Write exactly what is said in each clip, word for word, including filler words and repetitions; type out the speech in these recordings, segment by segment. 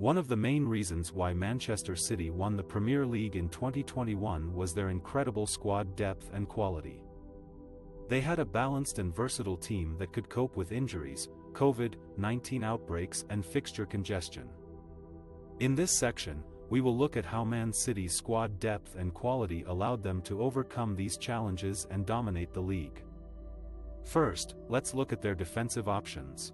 One of the main reasons why Manchester City won the Premier League in twenty twenty-one was their incredible squad depth and quality. They had a balanced and versatile team that could cope with injuries, COVID nineteen outbreaks and fixture congestion. In this section, we will look at how Man City's squad depth and quality allowed them to overcome these challenges and dominate the league. First, let's look at their defensive options.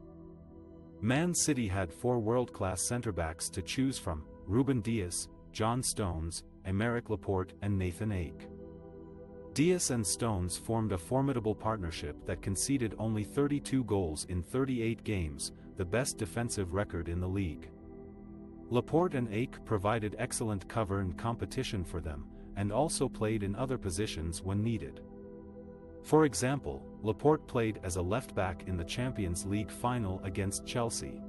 Man City had four world-class centre-backs to choose from: Ruben Dias, John Stones, Aymeric Laporte and Nathan Ake. Dias and Stones formed a formidable partnership that conceded only thirty-two goals in thirty-eight games, the best defensive record in the league. Laporte and Ake provided excellent cover and competition for them, and also played in other positions when needed. For example, Laporte played as a left-back in the Champions League final against Chelsea.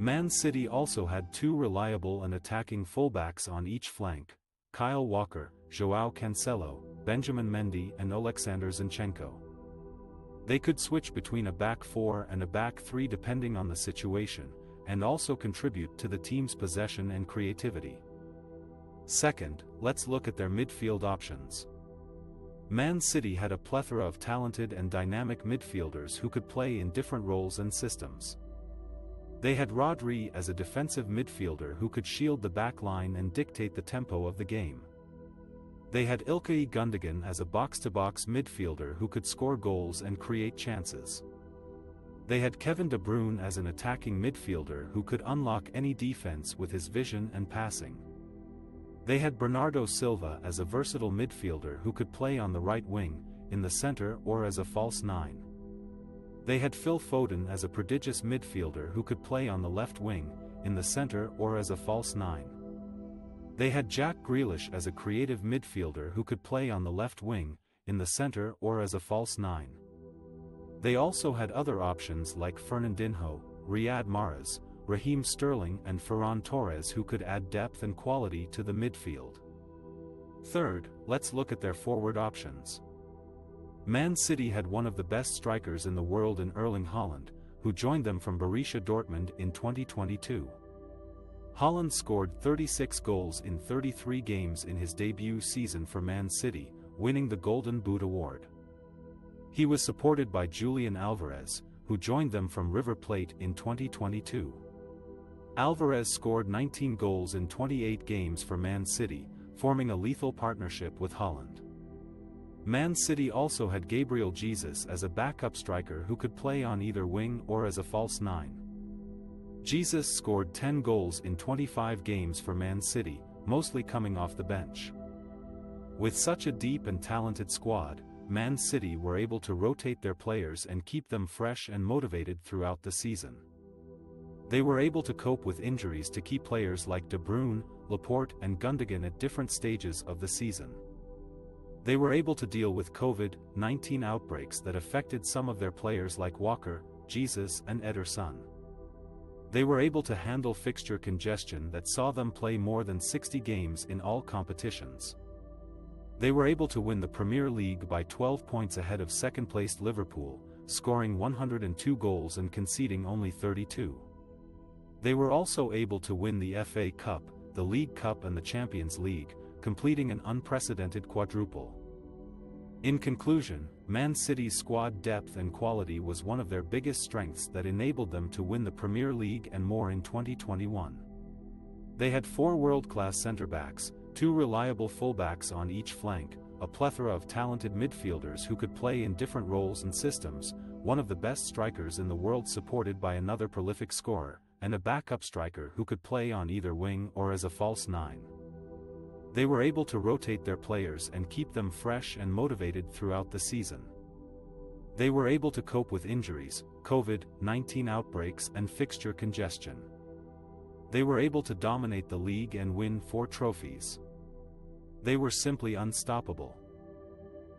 Man City also had two reliable and attacking fullbacks on each flank: Kyle Walker, Joao Cancelo, Benjamin Mendy and Oleksandr Zinchenko. They could switch between a back four and a back three depending on the situation, and also contribute to the team's possession and creativity. Second, let's look at their midfield options. Man City had a plethora of talented and dynamic midfielders who could play in different roles and systems. They had Rodri as a defensive midfielder who could shield the backline and dictate the tempo of the game. They had Ilkay Gundogan as a box-to-box midfielder who could score goals and create chances. They had Kevin De Bruyne as an attacking midfielder who could unlock any defense with his vision and passing. They had Bernardo Silva as a versatile midfielder who could play on the right wing, in the center or as a false nine. They had Phil Foden as a prodigious midfielder who could play on the left wing, in the center or as a false nine. They had Jack Grealish as a creative midfielder who could play on the left wing, in the center or as a false nine. They also had other options like Fernandinho, Riyad Mahrez, Raheem Sterling and Ferran Torres who could add depth and quality to the midfield. Third, let's look at their forward options. Man City had one of the best strikers in the world in Erling Haaland, who joined them from Borussia Dortmund in twenty twenty-two. Haaland scored thirty-six goals in thirty-three games in his debut season for Man City, winning the Golden Boot award. He was supported by Julian Alvarez, who joined them from River Plate in twenty twenty-two. Alvarez scored nineteen goals in twenty-eight games for Man City, forming a lethal partnership with Haaland. Man City also had Gabriel Jesus as a backup striker who could play on either wing or as a false nine. Jesus scored ten goals in twenty-five games for Man City, mostly coming off the bench. With such a deep and talented squad, Man City were able to rotate their players and keep them fresh and motivated throughout the season. They were able to cope with injuries to key players like De Bruyne, Laporte and Gundogan at different stages of the season. They were able to deal with COVID nineteen outbreaks that affected some of their players like Walker, Jesus and Ederson. They were able to handle fixture congestion that saw them play more than sixty games in all competitions. They were able to win the Premier League by twelve points ahead of second-placed Liverpool, scoring one hundred two goals and conceding only thirty-two. They were also able to win the F A Cup, the League Cup and the Champions League, completing an unprecedented quadruple. In conclusion, Man City's squad depth and quality was one of their biggest strengths that enabled them to win the Premier League and more in twenty twenty-one. They had four world-class centre-backs, two reliable fullbacks on each flank, a plethora of talented midfielders who could play in different roles and systems, one of the best strikers in the world supported by another prolific scorer, and a backup striker who could play on either wing or as a false nine. They were able to rotate their players and keep them fresh and motivated throughout the season. They were able to cope with injuries, COVID nineteen outbreaks and fixture congestion. They were able to dominate the league and win four trophies. They were simply unstoppable.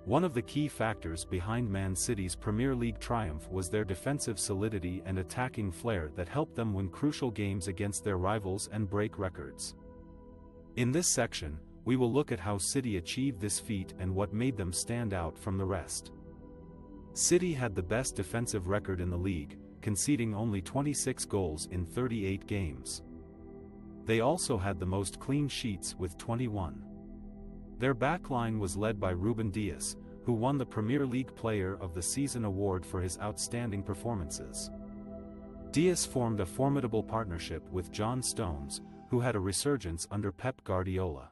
One of the key factors behind Man City's Premier League triumph was their defensive solidity and attacking flair that helped them win crucial games against their rivals and break records. In this section, we will look at how City achieved this feat and what made them stand out from the rest. City had the best defensive record in the league, conceding only twenty-six goals in thirty-eight games. They also had the most clean sheets with twenty-one. Their backline was led by Ruben Dias, who won the Premier League Player of the Season award for his outstanding performances. Dias formed a formidable partnership with John Stones, who had a resurgence under Pep Guardiola.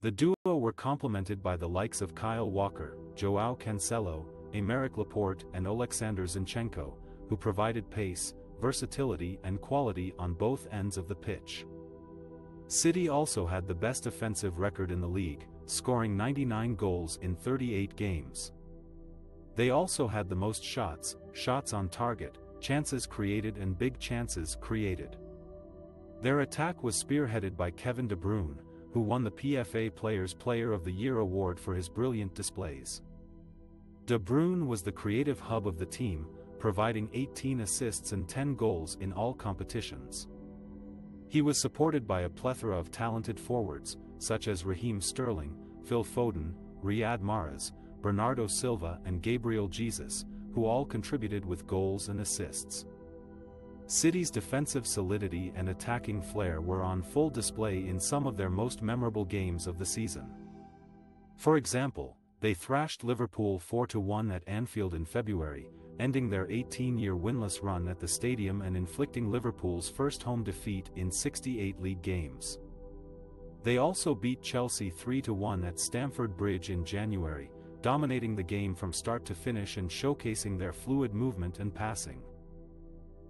The duo were complemented by the likes of Kyle Walker, Joao Cancelo, Aymeric Laporte and Oleksandr Zinchenko, who provided pace, versatility and quality on both ends of the pitch. City also had the best offensive record in the league, scoring ninety-nine goals in thirty-eight games. They also had the most shots, shots on target, chances created and big chances created. Their attack was spearheaded by Kevin De Bruyne, who won the P F A Players' Player of the Year award for his brilliant displays. De Bruyne was the creative hub of the team, providing eighteen assists and ten goals in all competitions. He was supported by a plethora of talented forwards, such as Raheem Sterling, Phil Foden, Riyad Mahrez, Bernardo Silva and Gabriel Jesus, who all contributed with goals and assists. City's defensive solidity and attacking flair were on full display in some of their most memorable games of the season. For example, they thrashed Liverpool four to one at Anfield in February, ending their eighteen-year winless run at the stadium and inflicting Liverpool's first home defeat in sixty-eight league games. They also beat Chelsea three to one at Stamford Bridge in January, dominating the game from start to finish and showcasing their fluid movement and passing.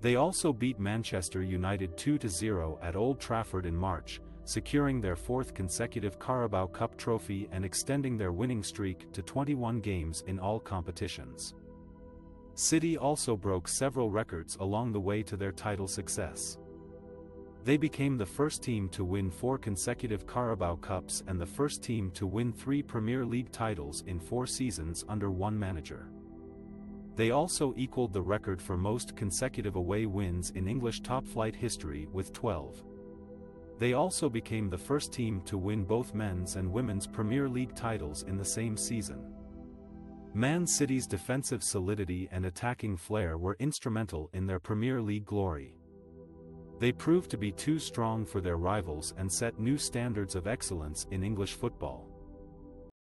They also beat Manchester United two to zero at Old Trafford in March, securing their fourth consecutive Carabao Cup trophy and extending their winning streak to twenty-one games in all competitions. City also broke several records along the way to their title success. They became the first team to win four consecutive Carabao Cups and the first team to win three Premier League titles in four seasons under one manager. They also equaled the record for most consecutive away wins in English top-flight history with twelve. They also became the first team to win both men's and women's Premier League titles in the same season. Man City's defensive solidity and attacking flair were instrumental in their Premier League glory. They proved to be too strong for their rivals and set new standards of excellence in English football.